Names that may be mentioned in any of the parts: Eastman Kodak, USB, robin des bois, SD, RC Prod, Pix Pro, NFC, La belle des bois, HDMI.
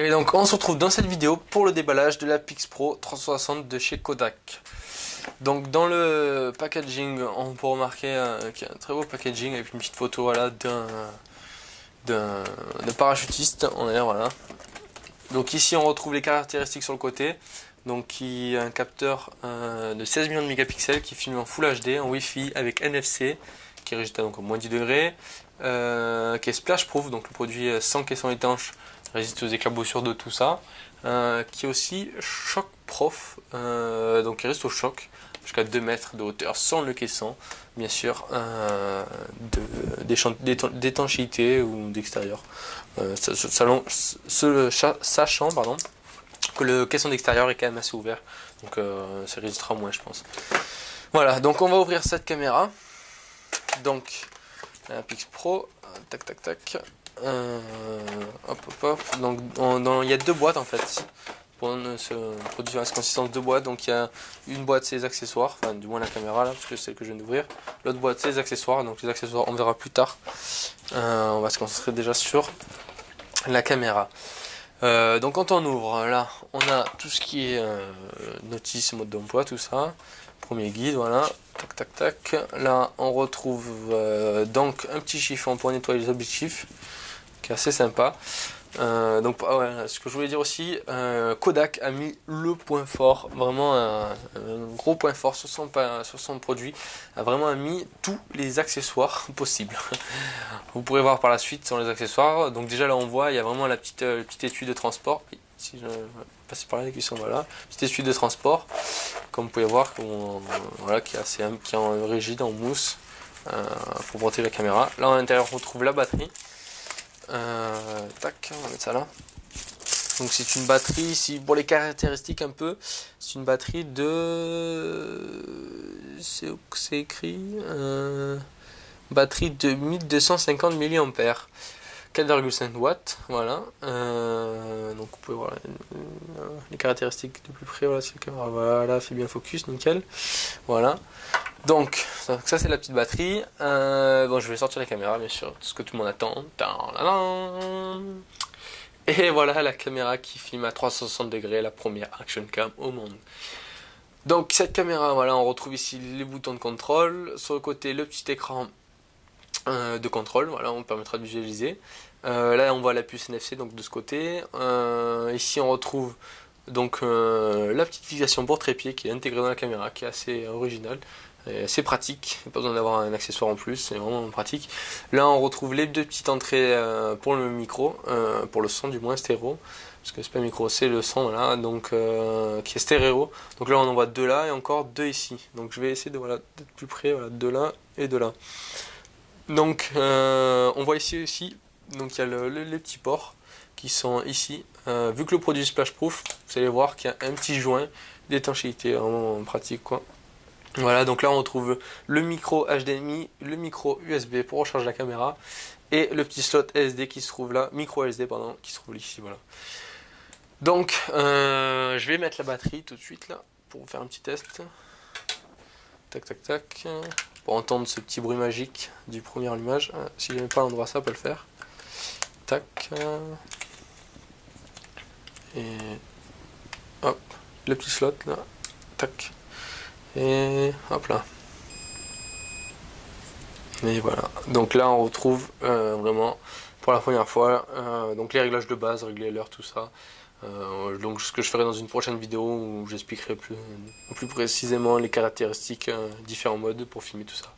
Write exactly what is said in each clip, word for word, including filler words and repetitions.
Et donc on se retrouve dans cette vidéo pour le déballage de la Pix Pro trois cent soixante de chez Kodak. Donc dans le packaging, on peut remarquer euh, qu'il y a un très beau packaging avec une petite photo, voilà, d'un d'un parachutiste. On est là, voilà. Donc ici on retrouve les caractéristiques sur le côté. Donc qui a un capteur euh, de seize millions de mégapixels qui filme en Full H D, en Wi-Fi avec N F C, qui est résistant donc au moins dix degrés, euh, qui est splash proof, donc le produit sans caisson étanche, résiste aux éclaboussures d'eau, tout ça, euh, qui est aussi choc proof, euh, donc il résiste au choc jusqu'à deux mètres de hauteur sans le caisson, bien sûr, euh, d'étanchéité ou d'extérieur, euh, sachant pardon, que le caisson d'extérieur est quand même assez ouvert, donc euh, ça résistera moins, je pense. Voilà, donc on va ouvrir cette caméra. Donc la Pix Pro, tac tac tac, euh, hop hop hop, donc il y a deux boîtes en fait, pour ce produit à cette consistance, deux boîtes, donc il y a une boîte c'est les accessoires, enfin du moins la caméra là, parce que c'est celle que je viens d'ouvrir, l'autre boîte c'est les accessoires, donc les accessoires on verra plus tard, euh, on va se concentrer déjà sur la caméra. Euh, donc quand on ouvre, là on a tout ce qui est euh, notice, mode d'emploi, tout ça, premier guide, voilà, tac tac tac, là on retrouve euh, donc un petit chiffon pour nettoyer les objectifs, qui est assez sympa, euh, donc ah ouais, ce que je voulais dire aussi, euh, Kodak a mis le point fort, vraiment un, un gros point fort sur son, sur son produit, a vraiment mis tous les accessoires possibles, vous pourrez voir par la suite sur les accessoires, donc déjà là on voit, il y a vraiment la petite, euh, petite étui de transport, si je passe par là, les cuissons, voilà, petite étui de transport, comme vous pouvez voir, comme on, voilà, qui est assez qui est en rigide, en mousse, euh, pour monter la caméra. Là à l'intérieur on retrouve la batterie, euh, tac, on va mettre ça là, donc c'est une batterie, si pour les caractéristiques un peu, c'est une batterie de, c'est où que c'est écrit, euh, batterie de mille deux cent cinquante milliampères heure, quatre virgule cinq watts, voilà, euh, donc vous pouvez voir les caractéristiques de plus près, voilà, si la caméra, voilà, fait bien focus, nickel, voilà, donc ça, ça c'est la petite batterie, euh, bon je vais sortir la caméra bien sûr, tout ce que tout le monde attend, et voilà la caméra qui filme à trois cent soixante degrés, la première action cam au monde. Donc cette caméra, voilà, on retrouve ici les boutons de contrôle, sur le côté le petit écran de contrôle, voilà, on permettra de visualiser. Euh, là on voit la puce N F C donc de ce côté. Euh, ici on retrouve donc euh, la petite fixation pour trépied qui est intégrée dans la caméra, qui est assez originale, et assez pratique, pas besoin d'avoir un accessoire en plus, c'est vraiment pratique. Là on retrouve les deux petites entrées euh, pour le micro, euh, pour le son du moins stéréo, parce que c'est pas micro, c'est le son, voilà, donc euh, qui est stéréo. Donc là on en voit deux là et encore deux ici. Donc je vais essayer de, voilà, d'être plus près, voilà, de là et de là. Donc euh, on voit ici aussi, donc il y a le, le, les petits ports qui sont ici, euh, vu que le produit splash proof, vous allez voir qu'il y a un petit joint d'étanchéité, vraiment pratique quoi. Voilà, donc là on retrouve le micro H D M I, le micro U S B pour recharger la caméra et le petit slot S D qui se trouve là, micro S D pardon, qui se trouve ici, voilà. Donc euh, je vais mettre la batterie tout de suite là pour faire un petit test. Tac tac tac, pour entendre ce petit bruit magique du premier allumage. Ah, si je n'ai pas l'endroit, ça peut le faire. Tac. Et hop, le petit slot là. Tac. Et hop là. Et voilà. Donc là, on retrouve euh, vraiment pour la première fois euh, donc les réglages de base, régler l'heure, tout ça. Euh, donc ce que je ferai dans une prochaine vidéo où j'expliquerai plus, plus précisément les caractéristiques, euh, différents modes pour filmer tout ça,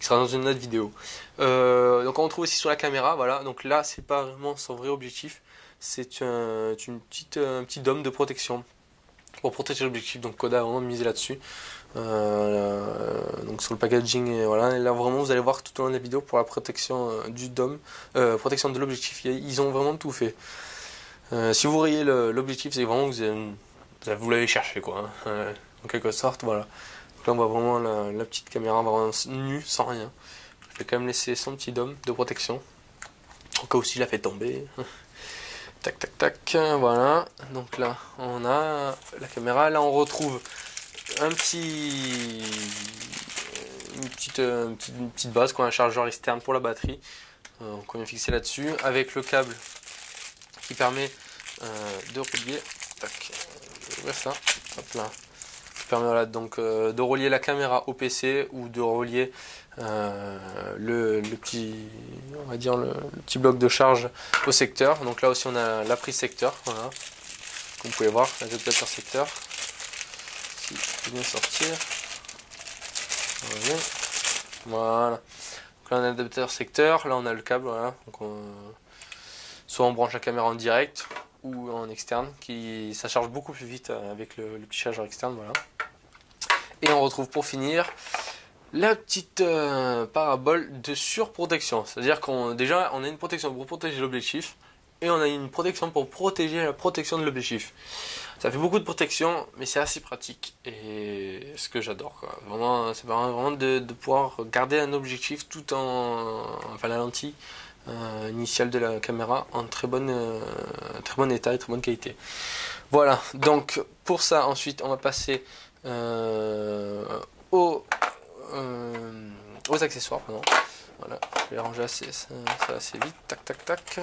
qui sera dans une autre vidéo. Euh, donc on retrouve aussi sur la caméra, voilà, donc là c'est pas vraiment son vrai objectif, c'est un, une petite, un petit dôme de protection pour protéger l'objectif, donc Kodak a vraiment misé là-dessus, euh, là, donc sur le packaging, et voilà, et là vraiment vous allez voir tout au long de la vidéo pour la protection euh, du dôme, euh, protection de l'objectif, ils ont vraiment tout fait. Euh, si vous voyez l'objectif, c'est vraiment que vous l'avez cherché quoi, hein, euh, en quelque sorte, voilà. Donc là on voit vraiment la, la petite caméra vraiment nue, sans rien. Je vais quand même laisser son petit dôme de protection, au cas où s'il la fait tomber. Tac tac tac, voilà. Donc là on a la caméra, là on retrouve un petit, une petite, une petite, une petite base, quoi, un chargeur externe pour la batterie, euh, qu'on vient fixer là-dessus, avec le câble qui permet euh, de relier. Tac, je vais ouvrir ça. Hop là. Qui permet donc euh, de relier la caméra au P C ou de relier euh, le, le petit, on va dire le, le petit bloc de charge au secteur. Donc là aussi on a la prise secteur. Voilà. Comme vous pouvez voir, l'adaptateur secteur. Si je peux bien sortir. Voilà. Voilà. Donc là on a l'adaptateur secteur, là on a le câble, voilà. Donc on... soit on branche la caméra en direct ou en externe, qui ça charge beaucoup plus vite avec le, le petit chargeur externe, voilà. Et on retrouve pour finir la petite euh, parabole de surprotection, c'est-à-dire qu'on déjà on a une protection pour protéger l'objectif et on a une protection pour protéger la protection de l'objectif. Ça fait beaucoup de protection, mais c'est assez pratique et ce que j'adore, quoi. Vraiment, c'est vraiment de, de pouvoir garder un objectif tout en, enfin la lentille euh, initiale de la caméra en très bonne, euh, très bon état et très bonne qualité. Voilà. Donc pour ça, ensuite, on va passer euh, aux, euh, aux accessoires. Pardon. Voilà. Je vais les ranger assez, ça, ça assez vite. Tac, tac, tac.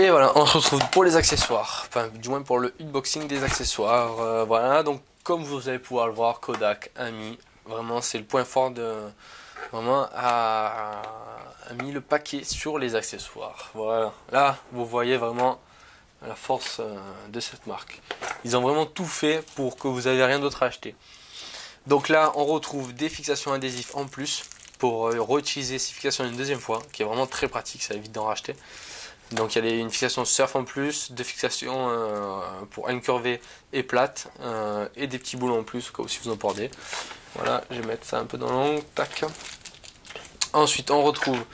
Et voilà, on se retrouve pour les accessoires, enfin du moins pour le unboxing des accessoires. Euh, voilà, donc comme vous allez pouvoir le voir, Kodak a mis, vraiment c'est le point fort de, vraiment a, a mis le paquet sur les accessoires. Voilà, là vous voyez vraiment la force euh, de cette marque. Ils ont vraiment tout fait pour que vous n'ayez rien d'autre à acheter. Donc là on retrouve des fixations adhésives en plus pour euh, réutiliser ces fixations une deuxième fois, qui est vraiment très pratique, ça évite d'en racheter. Donc il y a une fixation surf en plus, deux fixations euh, pour incurvées et plates, euh, et des petits boulons en plus, au cas où si vous en portez. Voilà, je vais mettre ça un peu dans l'angle, tac. Ensuite on retrouve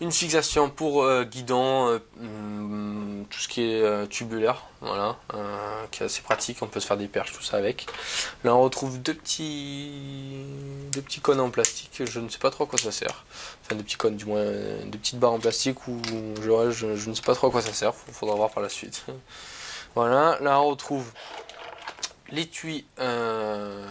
une fixation pour euh, guidon, euh, hum, tout ce qui est euh, tubulaire, voilà, euh, qui est assez pratique, on peut se faire des perches, tout ça avec. Là on retrouve deux petits, deux petits cônes en plastique, je ne sais pas trop à quoi ça sert. Enfin des petits cônes du moins, des petites barres en plastique ou je, je, je ne sais pas trop à quoi ça sert, il faudra voir par la suite. Voilà, là on retrouve l'étui, euh,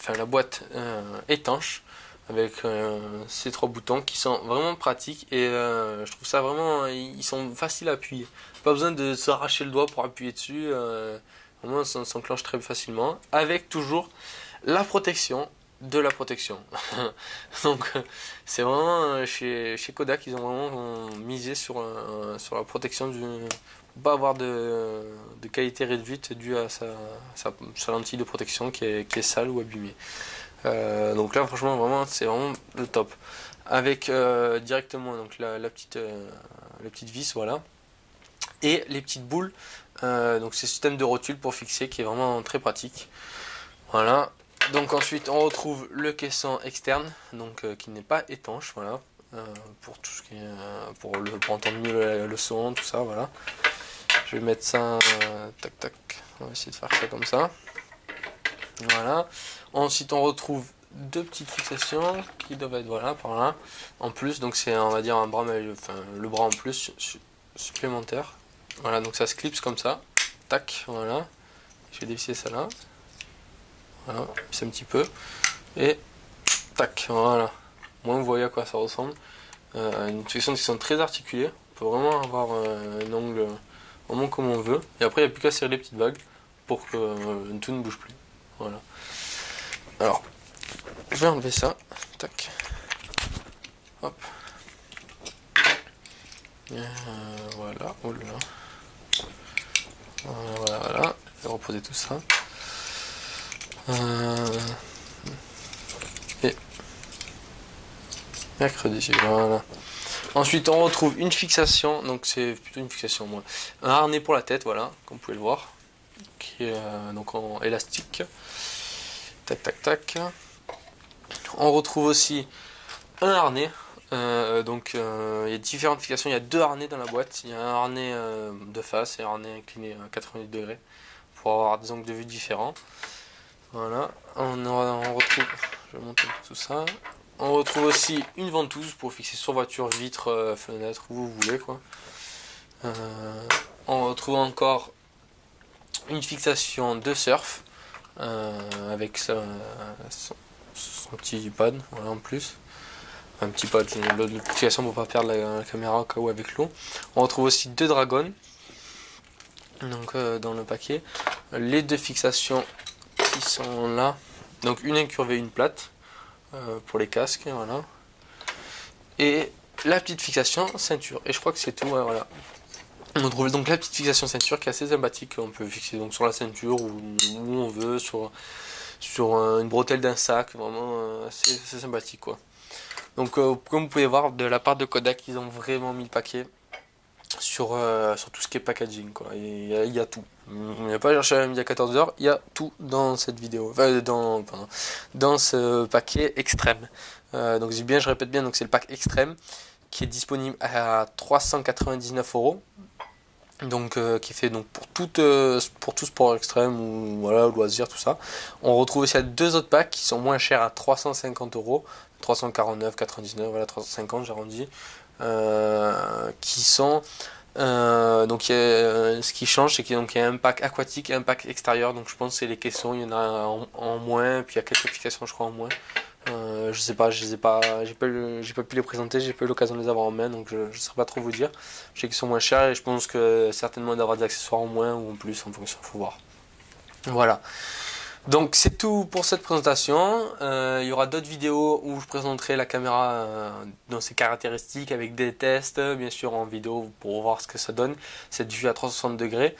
enfin la boîte euh, étanche, avec euh, ces trois boutons qui sont vraiment pratiques et euh, je trouve ça vraiment, ils sont faciles à appuyer, pas besoin de s'arracher le doigt pour appuyer dessus, euh, vraiment ça s'enclenche très facilement, avec toujours la protection de la protection. Donc c'est vraiment chez, chez Kodak, ils ont vraiment misé sur, euh, sur la protection du, pour pas avoir de, de qualité réduite due à sa, sa, sa lentille de protection qui est, qui est sale ou abîmée. Euh, donc là franchement vraiment c'est vraiment le top avec euh, directement donc la, la petite euh, la petite vis, voilà, et les petites boules, euh, donc c'est le système de rotule pour fixer qui est vraiment très pratique. Voilà, donc ensuite on retrouve le caisson externe, donc euh, qui n'est pas étanche, voilà, euh, pour tout ce qui est, euh, pour le pour entendre mieux le, le son, tout ça. Voilà, je vais mettre ça euh, tac tac, on va essayer de faire ça comme ça. Voilà, ensuite on retrouve deux petites fixations qui doivent être, voilà, par là en plus, donc c'est on va dire un bras, enfin le bras en plus supplémentaire, voilà, donc ça se clipse comme ça, tac, voilà, je vais dévisser ça là, voilà, c'est un petit peu et tac, voilà, moi vous voyez à quoi ça ressemble, euh, une fixation qui sont très articulées, on peut vraiment avoir euh, un angle vraiment comme on veut, et après il n'y a plus qu'à serrer les petites bagues pour que euh, tout ne bouge plus. Voilà. Alors, je vais enlever ça. Tac. Hop. Euh, voilà. Oh là. Voilà, voilà, voilà. Je vais reposer tout ça. Euh... Et mercredi. Voilà. Ensuite, on retrouve une fixation. Donc, c'est plutôt une fixation, moi. Un harnais pour la tête. Voilà, comme vous pouvez le voir. Qui est euh, donc en élastique, tac tac tac. On retrouve aussi un harnais, euh, donc euh, il y a différentes fixations, il y a deux harnais dans la boîte, il y a un harnais euh, de face et un harnais incliné à quatre-vingt-dix degrés pour avoir des angles de vue différents. Voilà, on, on retrouve, je vais monter tout ça. On retrouve aussi une ventouse pour fixer sur voiture, vitre, euh, fenêtre, où vous voulez quoi. Euh, on retrouve encore une fixation de surf euh, avec sa, son, son petit pad, voilà, en plus. Un petit pad, l'autre fixation pour pas perdre la, la caméra au cas où avec l'eau. On retrouve aussi deux dragons donc, euh, dans le paquet. Les deux fixations qui sont là, donc une incurvée, une plate. Pour les casques, voilà, et la petite fixation ceinture, et je crois que c'est tout. Voilà, on trouve donc la petite fixation ceinture qui est assez sympathique. On peut fixer donc sur la ceinture ou où on veut, sur, sur une bretelle d'un sac, vraiment assez, assez sympathique quoi. Donc, euh, comme vous pouvez voir, de la part de Kodak, ils ont vraiment mis le paquet sur, euh, sur tout ce qui est packaging quoi. Il y a, il y a tout. Il n'y a pas cherché à midi à quatorze heures, il y a tout dans cette vidéo, enfin, dans, pardon, dans ce paquet extrême. Euh, donc bien, je répète bien, donc c'est le pack extrême qui est disponible à trois cent quatre-vingt-dix-neuf euros. Donc euh, qui est fait donc pour tout, euh, pour tout sport extrême ou voilà, loisir, tout ça. On retrouve aussi deux autres packs qui sont moins chers à trois cent cinquante euros, trois cent quarante-neuf quatre-vingt-dix-neuf, voilà, trois cent cinquante j'arrondis, euh, qui sont Euh, donc, a, euh, ce qui change, c'est qu'il y a un pack aquatique et un pack extérieur. Donc, je pense que c'est les caissons, il y en a en, en moins. Puis il y a quelques applications, je crois, en moins. Euh, je sais pas, je les ai pas, j'ai pas, pas pu les présenter, j'ai pas eu l'occasion de les avoir en main. Donc, je ne saurais pas trop vous dire. Je sais qu'ils sont moins chers et je pense que certainement d'avoir des accessoires en moins ou en plus, en fonction, faut voir. Voilà. Donc c'est tout pour cette présentation. Euh, il y aura d'autres vidéos où je présenterai la caméra euh, dans ses caractéristiques avec des tests, bien sûr en vidéo pour voir ce que ça donne, cette vue à trois cent soixante degrés.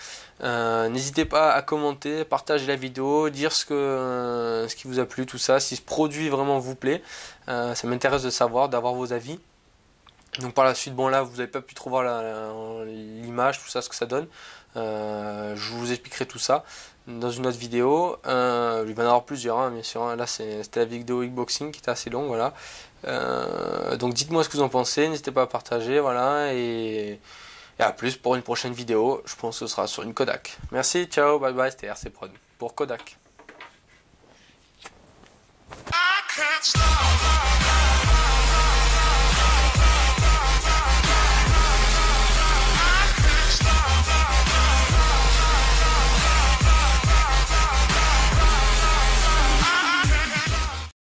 Euh, N'hésitez pas à commenter, partager la vidéo, dire ce, que, euh, ce qui vous a plu, tout ça, si ce produit vraiment vous plaît. Euh, ça m'intéresse de savoir, d'avoir vos avis. Donc par la suite, bon là vous n'avez pas pu trop voir l'image, tout ça, ce que ça donne. Euh, je vous expliquerai tout ça dans une autre vidéo. Euh, il va y en avoir plusieurs, hein, bien sûr. Hein. Là, c'était la vidéo unboxing qui était assez longue, voilà. Euh, donc, dites-moi ce que vous en pensez. N'hésitez pas à partager, voilà. Et, et à plus pour une prochaine vidéo. Je pense que ce sera sur une Kodak. Merci, ciao, bye bye. C'était R C Prod pour Kodak.